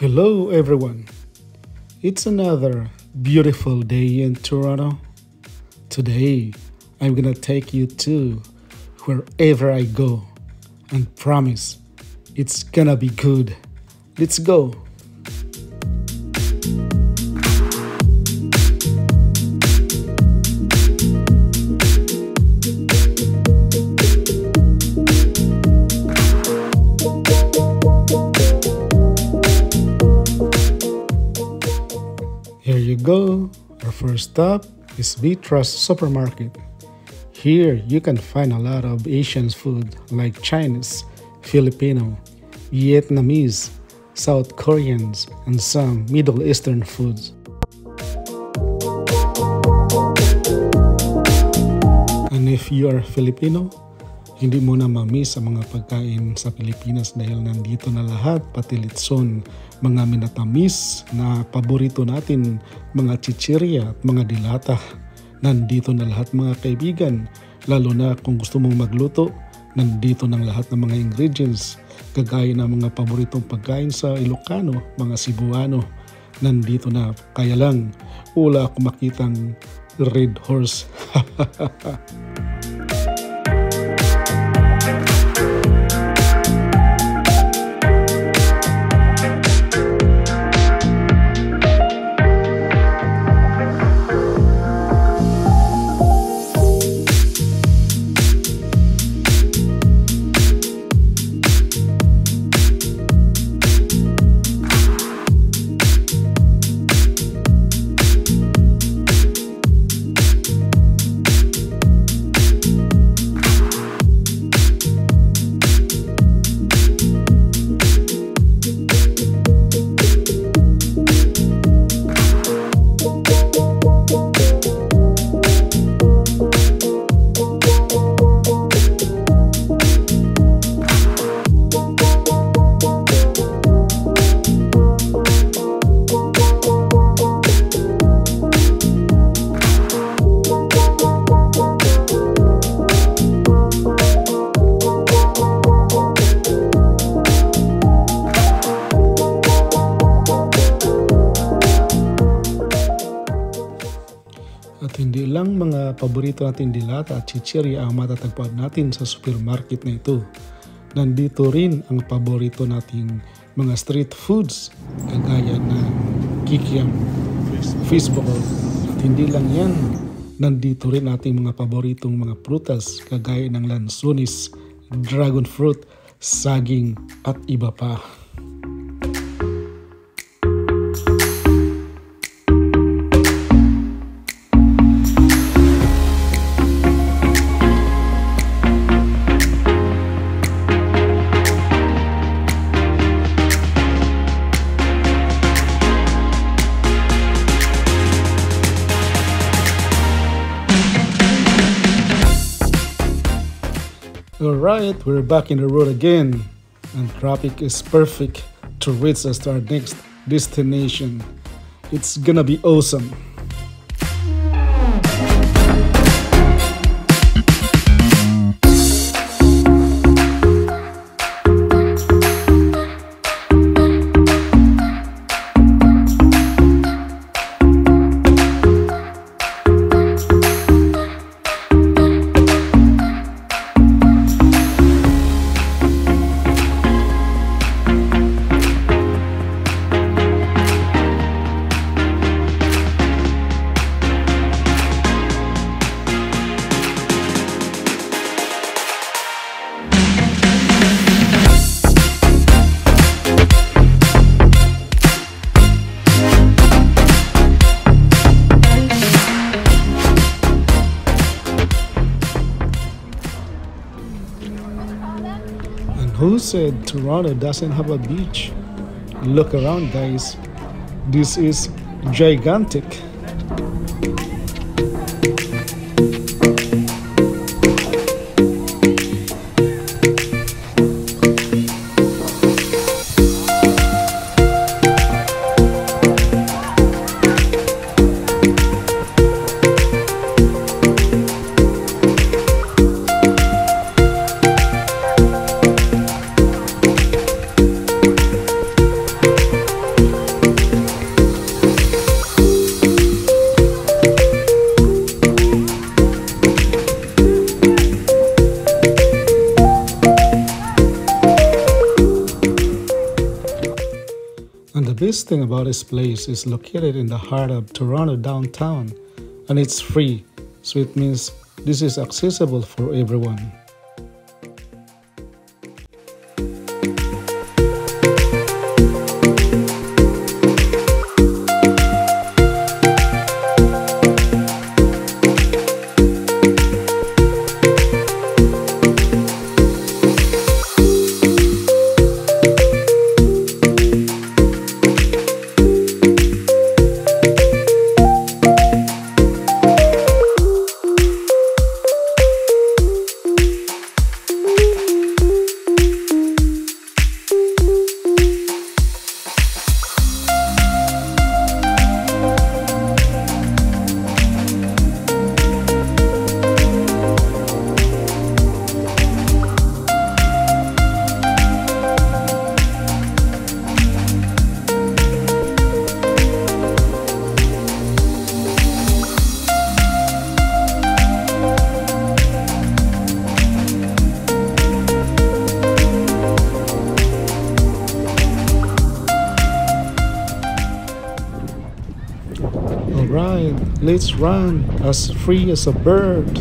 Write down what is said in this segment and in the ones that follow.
Hello everyone, it's another beautiful day in Toronto. Today I'm gonna take you to wherever I go and promise it's gonna be good. Let's go! Here you go, our first stop is V Trust Supermarket. Here you can find a lot of Asian food like Chinese, Filipino, Vietnamese, South Koreans, and some Middle Eastern foods. And if you are Filipino, hindi mo na ma-miss ang mga pagkain sa Pilipinas dahil nandito na lahat, pati litson, mga minatamis na paborito natin, mga chichirya at mga dilata. Nandito na lahat mga kaibigan, lalo na kung gusto mong magluto, nandito ng lahat ng mga ingredients, kagaya ng mga paboritong pagkain sa Ilocano, mga Cebuano, nandito na. Kaya lang, wala akong makitang Red Horse. At hindi lang mga paborito natin dilata at chichirya ang matatagpuan natin sa supermarket na ito. Nandito rin ang paborito nating mga street foods kagaya ng kikiam, fishball. At hindi lang yan, nandito rin ating mga paboritong mga prutas kagaya ng lansones, dragon fruit, saging at iba pa. Alright, we're back in the road again, and traffic is perfect to reach us to our next destination. It's gonna be awesome! Who said Toronto doesn't have a beach? Look around, guys. This is gigantic. this thing about this place is located in the heart of Toronto downtown, and it's free, so it means this is accessible for everyone. Right, let's run as free as a bird.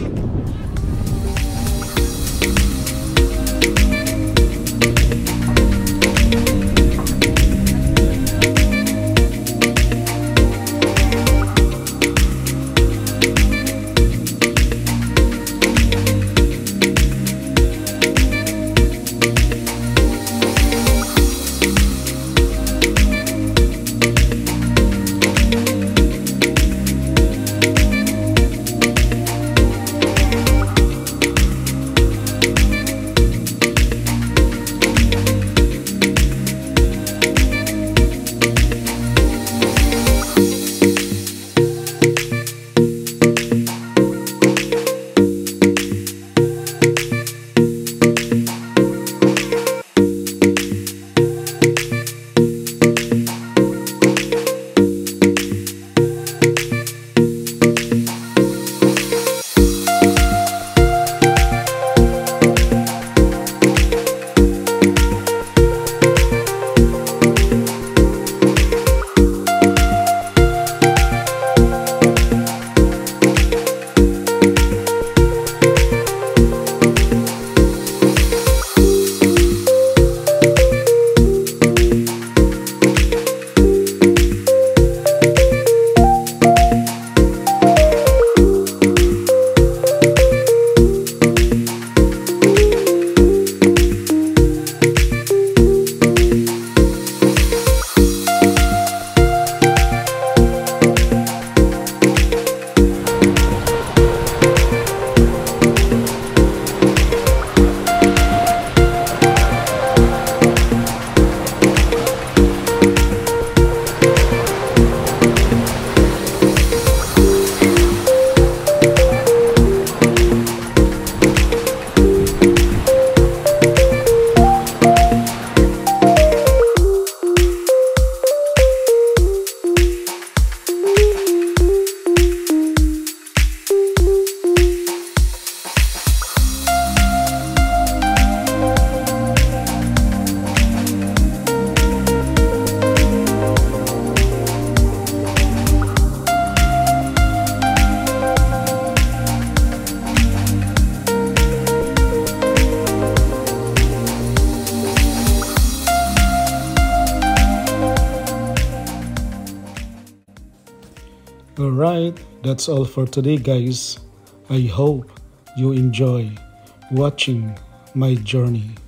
Alright, that's all for today, guys. I hope you enjoy watching my journey.